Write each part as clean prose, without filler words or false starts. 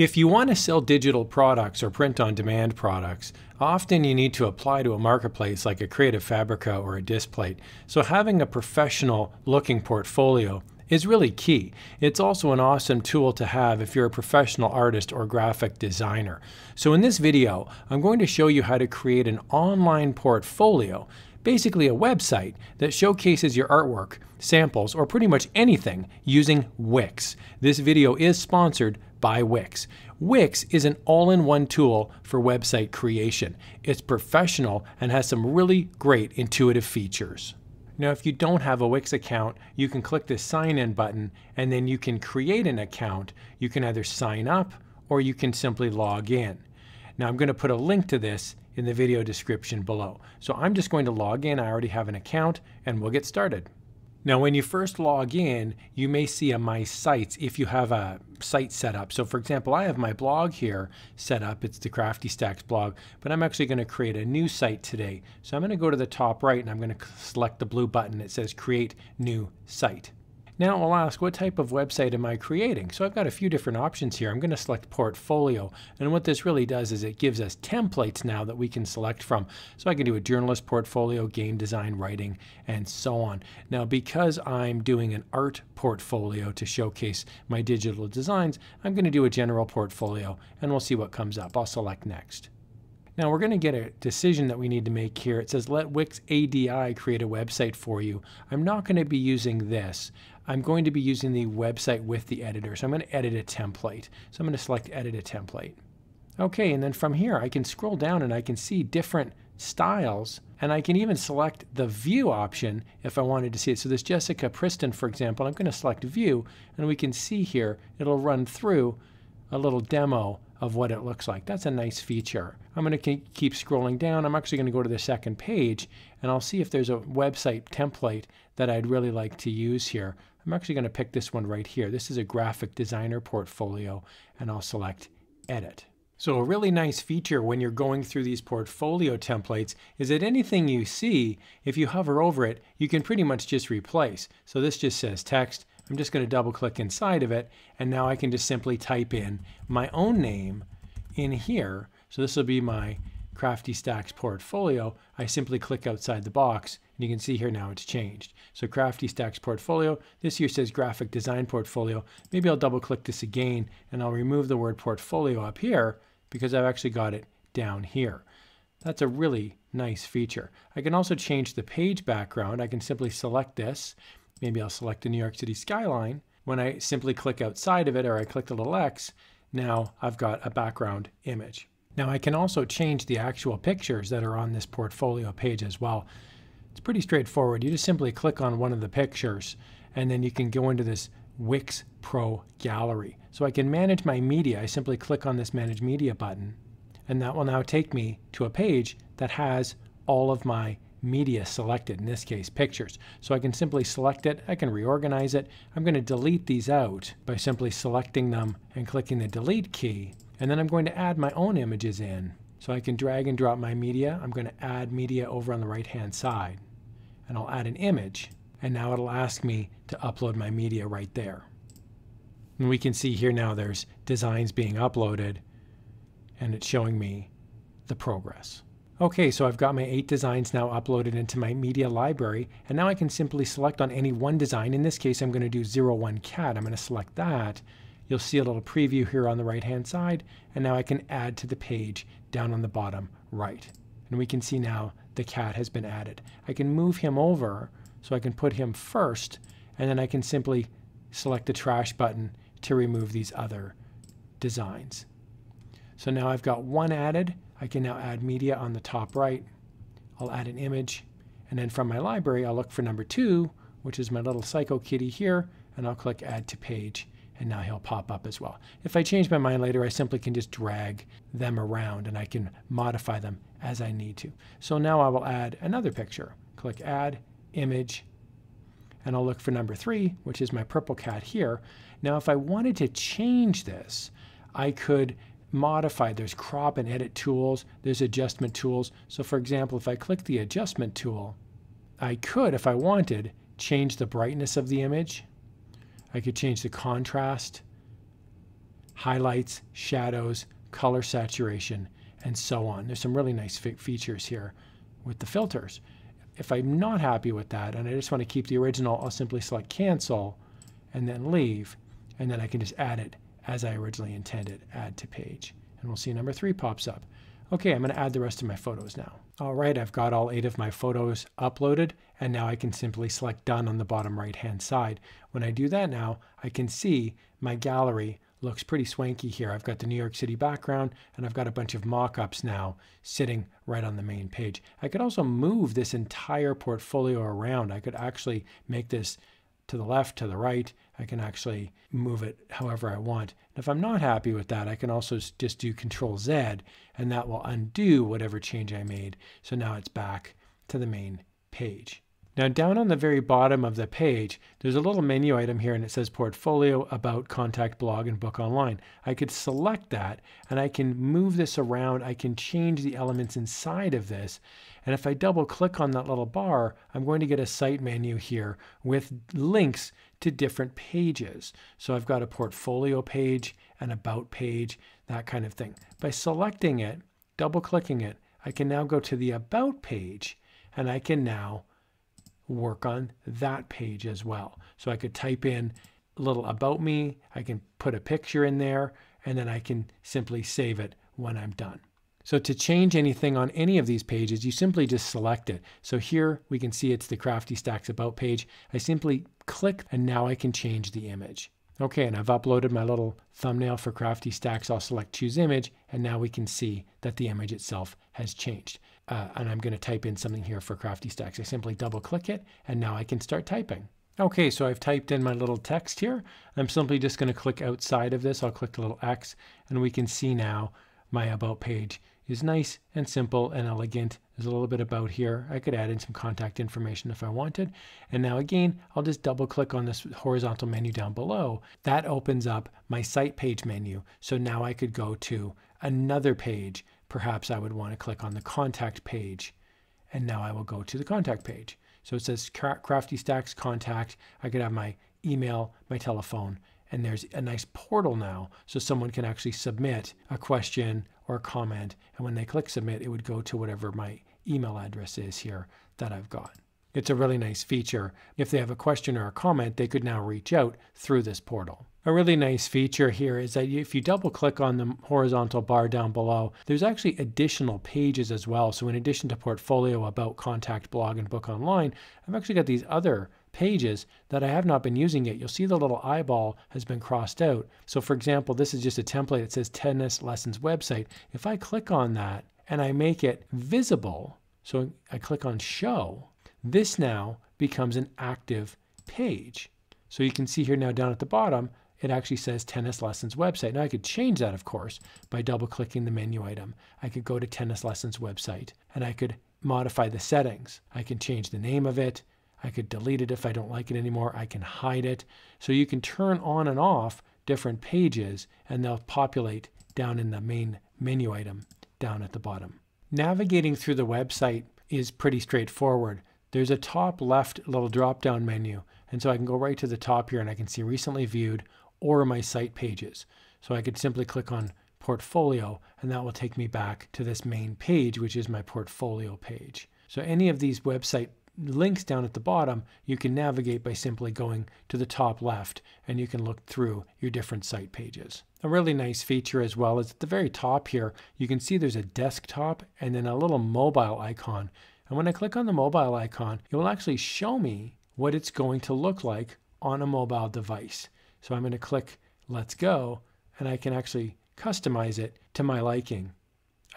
If you want to sell digital products or print-on-demand products, often you need to apply to a marketplace like a Creative Fabrica or a Displate. So having a professional-looking portfolio is really key. It's also an awesome tool to have if you're a professional artist or graphic designer. So in this video, I'm going to show you how to create an online portfolio, basically a website that showcases your artwork, samples, or pretty much anything using Wix. This video is sponsored by Wix. Wix is an all-in-one tool for website creation. It's professional and has some really great intuitive features. Now, if you don't have a Wix account, you can click this sign in button and then you can create an account. You can either sign up or you can simply log in. Now, I'm going to put a link to this in the video description below. So I'm just going to log in. I already have an account and we'll get started. Now, when you first log in, you may see a My Sites if you have a site set up. So for example, I have my blog here set up. It's the Crafty Stax blog, but I'm actually going to create a new site today. So I'm going to go to the top right and I'm going to select the blue button that says Create New Site. Now I'll ask, what type of website am I creating? So I've got a few different options here. I'm going to select Portfolio. And what this really does is it gives us templates now that we can select from. So I can do a journalist portfolio, game design, writing, and so on. Now, because I'm doing an art portfolio to showcase my digital designs, I'm going to do a general portfolio and we'll see what comes up. I'll select Next. Now we're going to get a decision that we need to make here. It says, let Wix ADI create a website for you. I'm not going to be using this. I'm going to be using the website with the editor. So I'm going to edit a template. So I'm going to select edit a template. Okay, and then from here I can scroll down and I can see different styles, and I can even select the view option if I wanted to see it. So this Jessica Priston, for example, I'm going to select view and we can see here it'll run through a little demo of what it looks like. That's a nice feature. I'm going to keep scrolling down. I'm actually going to go to the second page and I'll see if there's a website template that I'd really like to use here. I'm actually going to pick this one right here. This is a graphic designer portfolio and I'll select edit. So a really nice feature when you're going through these portfolio templates is that anything you see, if you hover over it, you can pretty much just replace. So this just says text. I'm just going to double click inside of it and now I can just simply type in my own name in here. So this will be my Crafty Stax portfolio. I simply click outside the box and you can see here now it's changed. So Crafty Stax portfolio, this here says graphic design portfolio. Maybe I'll double click this again and I'll remove the word portfolio up here because I've actually got it down here. That's a really nice feature. I can also change the page background. I can simply select this. Maybe I'll select the New York City skyline. When I simply click outside of it, or I click the little X, now I've got a background image. Now I can also change the actual pictures that are on this portfolio page as well. It's pretty straightforward. You just simply click on one of the pictures and then you can go into this Wix Pro Gallery. So I can manage my media. I simply click on this Manage Media button and that will now take me to a page that has all of my media selected, in this case pictures. So I can simply select it, I can reorganize it. I'm going to delete these out by simply selecting them and clicking the delete key, and then I'm going to add my own images in. So I can drag and drop my media. I'm going to add media over on the right hand side and I'll add an image, and now it'll ask me to upload my media right there. And we can see here now there's designs being uploaded and it's showing me the progress. Okay, so I've got my 8 designs now uploaded into my media library, and now I can simply select on any one design. In this case, I'm going to do 01 cat. I'm going to select that. You'll see a little preview here on the right-hand side, and now I can add to the page down on the bottom right. And we can see now the cat has been added. I can move him over, so I can put him first, and then I can simply select the trash button to remove these other designs. So now I've got one added. I can now add media on the top right. I'll add an image, and then from my library I'll look for number 2, which is my little psycho kitty here, and I'll click add to page, and now he'll pop up as well. If I change my mind later, I simply can just drag them around and I can modify them as I need to. So now I will add another picture. Click add, image, and I'll look for number 3, which is my purple cat here. Now if I wanted to change this, I could modify. There's crop and edit tools, there's adjustment tools. So for example, if I click the adjustment tool, I could, if I wanted, change the brightness of the image. I could change the contrast, highlights, shadows, color saturation, and so on. There's some really nice features here with the filters. If I'm not happy with that and I just want to keep the original, I'll simply select cancel and then leave, and then I can just add it as I originally intended, add to page. And we'll see number 3 pops up. Okay, I'm going to add the rest of my photos now. All right, I've got all 8 of my photos uploaded, and now I can simply select done on the bottom right hand side. When I do that now, I can see my gallery looks pretty swanky here. I've got the New York City background, and I've got a bunch of mock-ups now sitting right on the main page. I could also move this entire portfolio around. I could actually make this to the left, to the right. I can actually move it however I want. And if I'm not happy with that, I can also just do Control Z, and that will undo whatever change I made. So now it's back to the main page. Now down on the very bottom of the page, there's a little menu item here, and it says Portfolio, About, Contact, Blog, and Book Online. I could select that, and I can move this around. I can change the elements inside of this. And if I double click on that little bar, I'm going to get a site menu here with links to different pages. So I've got a portfolio page, an about page, that kind of thing. By selecting it, double clicking it, I can now go to the about page, and I can now work on that page as well. So I could type in a little about me, I can put a picture in there, and then I can simply save it when I'm done. So to change anything on any of these pages, you simply just select it. So here we can see it's the Crafty Stax About page. I simply click, and now I can change the image. Okay, and I've uploaded my little thumbnail for Crafty Stax. I'll select Choose Image, and now we can see that the image itself has changed. And I'm going to type in something here for Crafty Stax. I simply double click it, and now I can start typing. Okay, so I've typed in my little text here. I'm simply just going to click outside of this. I'll click the little X, and we can see now my About page is nice and simple and elegant. There's a little bit about here. I could add in some contact information if I wanted. And now again, I'll just double click on this horizontal menu down below. That opens up my site page menu. So now I could go to another page. Perhaps I would want to click on the contact page. And now I will go to the contact page. So it says Crafty Stax Contact. I could have my email, my telephone, and there's a nice portal now, so someone can actually submit a question or a comment, and when they click submit, it would go to whatever my email address is here that I've got. It's a really nice feature. If they have a question or a comment, they could now reach out through this portal. A really nice feature here is that if you double click on the horizontal bar down below, there's actually additional pages as well. So in addition to Portfolio, About, Contact, Blog, and Book Online, I've actually got these other pages that I have not been using yet. You'll see the little eyeball has been crossed out. So for example, this is just a template. It says Tennis Lessons Website. If I click on that and I make it visible, so I click on Show, this now becomes an active page. So you can see here now down at the bottom, it actually says Tennis Lessons Website. Now I could change that, of course, by double clicking the menu item. I could go to Tennis Lessons Website, and I could modify the settings. I can change the name of it. I could delete it if I don't like it anymore. I can hide it. So you can turn on and off different pages, and they'll populate down in the main menu item down at the bottom. Navigating through the website is pretty straightforward. There's a top left little drop-down menu, and so I can go right to the top here, and I can see Recently Viewed or My Site Pages. So I could simply click on Portfolio, and that will take me back to this main page, which is my portfolio page. So any of these website links down at the bottom, you can navigate by simply going to the top left, and you can look through your different site pages. A really nice feature as well is at the very top here, you can see there's a desktop and then a little mobile icon. And when I click on the mobile icon, it will actually show me what it's going to look like on a mobile device. So I'm going to click Let's Go, and I can actually customize it to my liking.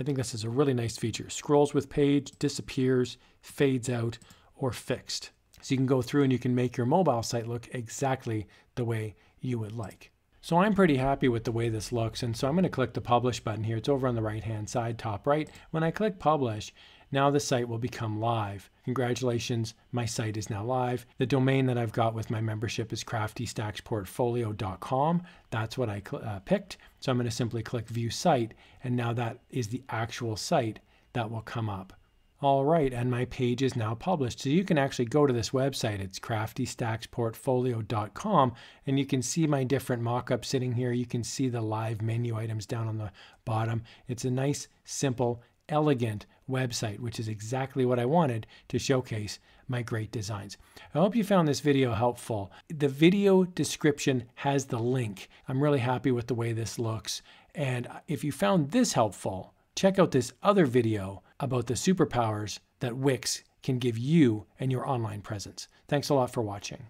I think this is a really nice feature. Scrolls with page, disappears, fades out, or fixed. So you can go through and you can make your mobile site look exactly the way you would like. So I'm pretty happy with the way this looks, and so I'm going to click the Publish button here. It's over on the right-hand side, top right. When I click Publish, now the site will become live. Congratulations, my site is now live. The domain that I've got with my membership is craftystaxportfolio.com. That's what I picked. So I'm going to simply click View Site, and now that is the actual site that will come up All right, and my page is now published. So you can actually go to this website. It's craftystaxportfolio.com, and you can see my different mock-ups sitting here. You can see the live menu items down on the bottom. It's a nice, simple, elegant website, which is exactly what I wanted to showcase my great designs. I hope you found this video helpful. The video description has the link. I'm really happy with the way this looks. And if you found this helpful, check out this other video about the superpowers that Wix can give you and your online presence. Thanks a lot for watching.